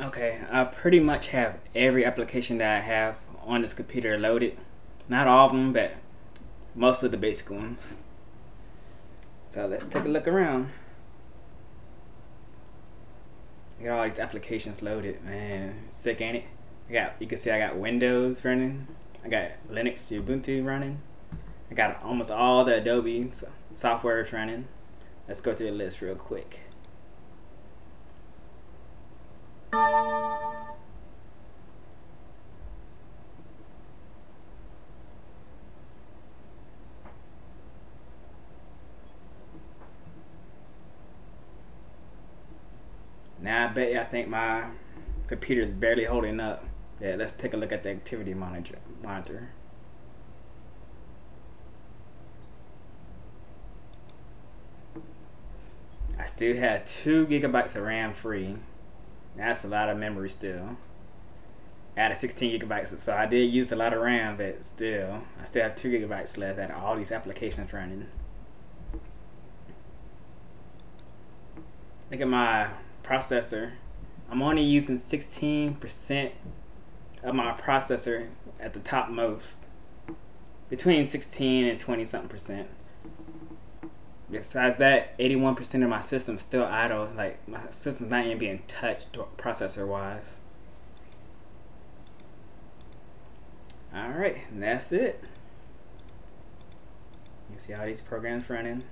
Okay, I pretty much have every application that I have on this computer loaded. Not all of them, but most of the basic ones. So let's take a look around. I got all these applications loaded, man. Sick, ain't it? You can see I got Windows running. I got Linux, Ubuntu running. I got almost all the Adobe software running. Let's go through the list real quick. Now I bet y'all think my computer's barely holding up. Yeah, let's take a look at the activity monitor. I still have 2 GB of RAM free. That's a lot of memory still. I had 16 GB, so I did use a lot of RAM, but still, I still have 2 GB left out of all these applications running. Look at my processor. I'm only using 16% of my processor at the top most, between 16 and 20-something%. Besides that, 81% of my system's still idle. Like, my system's not even being touched processor-wise. Alright, and that's it. You can see all these programs running.